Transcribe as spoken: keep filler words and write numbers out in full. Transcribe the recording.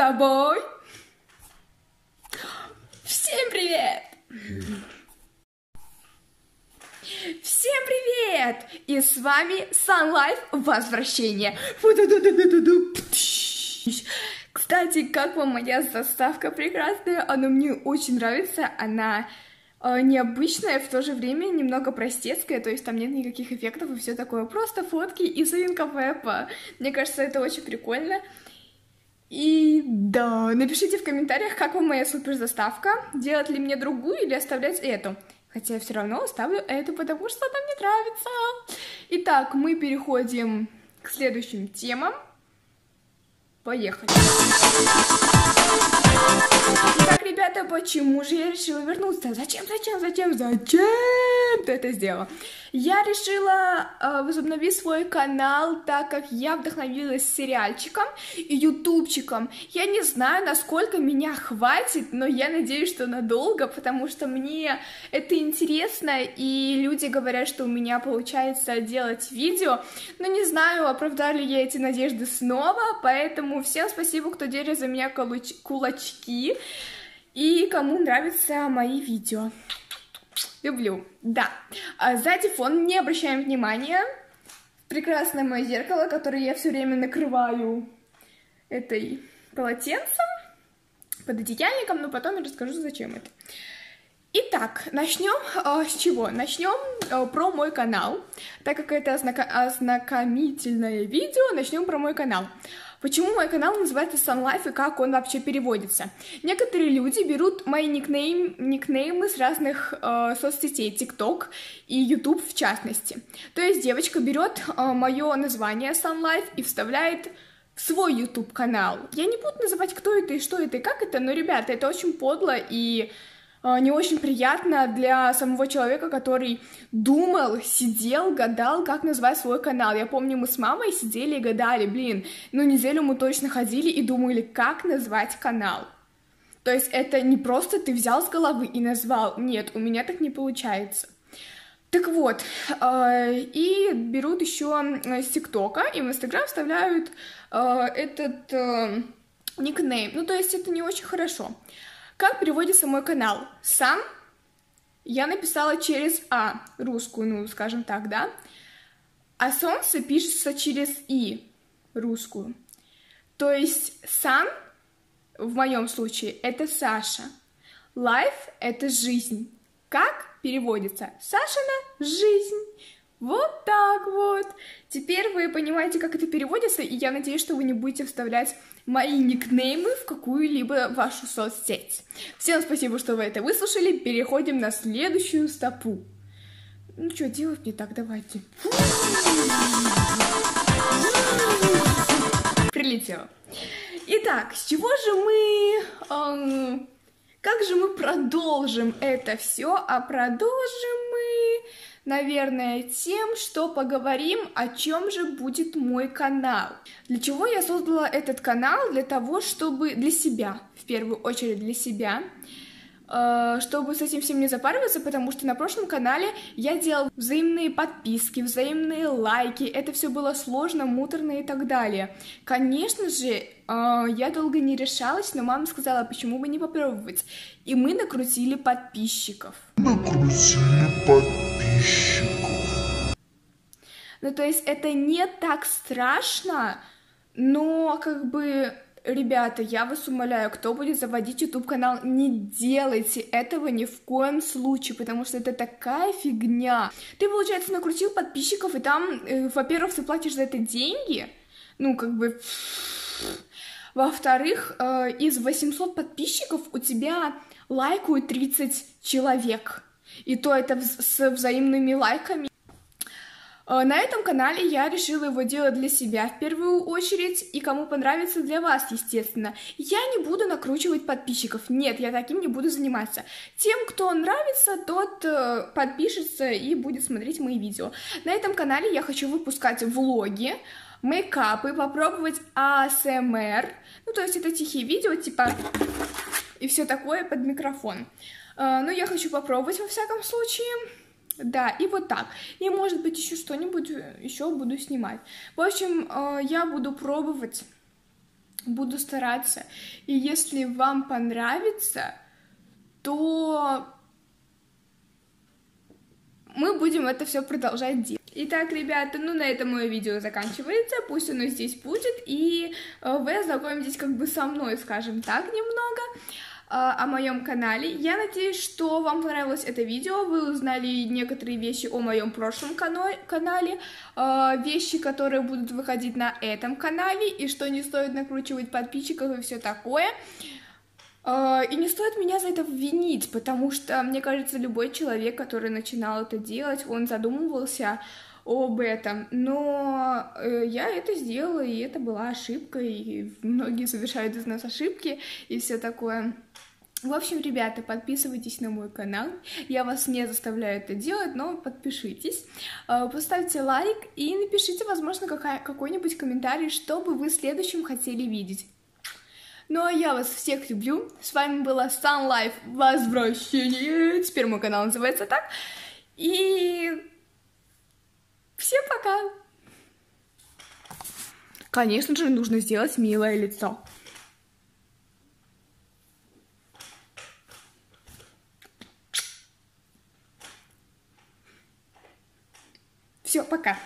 тобой. Всем привет! Всем привет! И с вами Sun Life Возвращение. Кстати, как вам моя заставка прекрасная? Она мне очень нравится. Она э, необычная, в то же время немного простецкая. То есть там нет никаких эффектов и все такое. Просто фотки из инкапэпа. Мне кажется, это очень прикольно. И да, напишите в комментариях, как вам моя супер заставка. Делать ли мне другую или оставлять эту? Хотя я все равно оставлю эту, потому что она мне нравится. Итак, мы переходим к следующим темам. Поехали. Итак, ребята, почему же я решила вернуться? Зачем, зачем, зачем, зачем ты это сделала? Я решила э, возобновить свой канал, так как я вдохновилась сериальчиком и ютубчиком. Я не знаю, насколько меня хватит, но я надеюсь, что надолго, потому что мне это интересно, и люди говорят, что у меня получается делать видео, но не знаю, оправдаю ли я эти надежды снова, поэтому всем спасибо, кто держит за меня кулачки и кому нравятся мои видео. Люблю, да. А сзади фон, не обращаем внимания. Прекрасное мое зеркало, которое я все время накрываю этой полотенцем, под одеяльником, но потом я расскажу, зачем это. Итак, начнем э, с чего? Начнем э, про мой канал. Так как это ознака ознакомительное видео, начнем про мой канал. Почему мой канал называется Sun Life и как он вообще переводится? Некоторые люди берут мои никнейм, никнеймы с разных э, соцсетей, TikTok и YouTube в частности. То есть девочка берет э, мое название Sun Life и вставляет в свой YouTube канал. Я не буду называть, кто это и что это и как это, но, ребята, это очень подло и э, не очень приятно для самого человека, который думал, сидел, гадал, как назвать свой канал. Я помню, мы с мамой сидели и гадали, блин, ну неделю мы точно ходили и думали, как назвать канал. То есть это не просто ты взял с головы и назвал, нет, у меня так не получается. Так вот, и берут еще с ТикТока и в Инстаграм вставляют этот никнейм. Ну то есть это не очень хорошо. Как переводится мой канал? Сам я написала через А, русскую, ну, скажем так, да? А солнце пишется через И, русскую. То есть сан, в моем случае, это Саша. Лайф — это жизнь. Как переводится? Сашина жизнь. Вот так вот. Теперь вы понимаете, как это переводится, и я надеюсь, что вы не будете вставлять мои никнеймы в какую-либо вашу соцсеть. Всем спасибо, что вы это выслушали. Переходим на следующую стопу. Ну что, делать не так, давайте. Прилетело. Итак, с чего же мы... Эм, как же мы продолжим это все? А продолжим мы... наверное, тем, что поговорим, о чем же будет мой канал. Для чего я создала этот канал? Для того, чтобы для себя, в первую очередь для себя, чтобы с этим всем не запариваться, потому что на прошлом канале я делала взаимные подписки, взаимные лайки, это все было сложно, муторно и так далее. Конечно же, я долго не решалась, но мама сказала, почему бы не попробовать. И мы накрутили подписчиков. Накрутили подписчиков. Ну, то есть это не так страшно, но как бы... Ребята, я вас умоляю, кто будет заводить YouTube-канал, не делайте этого ни в коем случае, потому что это такая фигня. Ты, получается, накрутил подписчиков, и там, э, во-первых, ты платишь за это деньги, ну, как бы... Во-вторых, э, из восьмисот подписчиков у тебя лайкают тридцать человек, и то это вз- с взаимными лайками. На этом канале я решила его делать для себя в первую очередь, и кому понравится, для вас, естественно. Я не буду накручивать подписчиков, нет, я таким не буду заниматься. Тем, кто нравится, тот подпишется и будет смотреть мои видео. На этом канале я хочу выпускать влоги, мейкапы, попробовать а эс эм эр, ну то есть это тихие видео, типа, и все такое под микрофон. Но я хочу попробовать во всяком случае... Да, и вот так. И, может быть, еще что-нибудь еще буду снимать. В общем, я буду пробовать буду стараться. И если вам понравится, то мы будем это все продолжать делать. Итак, ребята, ну на этом мое видео заканчивается, пусть оно здесь будет, и вы ознакомитесь как бы со мной, скажем так, немного о моем канале. Я надеюсь, что вам понравилось это видео, вы узнали некоторые вещи о моем прошлом канале, вещи, которые будут выходить на этом канале, и что не стоит накручивать подписчиков и все такое. И не стоит меня за это винить, потому что, мне кажется, любой человек, который начинал это делать, он задумывался об этом, но я это сделала, и это была ошибка, и многие совершают из нас ошибки, и все такое. В общем, ребята, подписывайтесь на мой канал, я вас не заставляю это делать, но подпишитесь, поставьте лайк и напишите, возможно, какой-нибудь комментарий, что бы вы следующим хотели видеть. Ну, а я вас всех люблю. С вами была Sun Life Возвращение. Теперь мой канал называется так. И всем пока. Конечно же, нужно сделать милое лицо. Все, пока.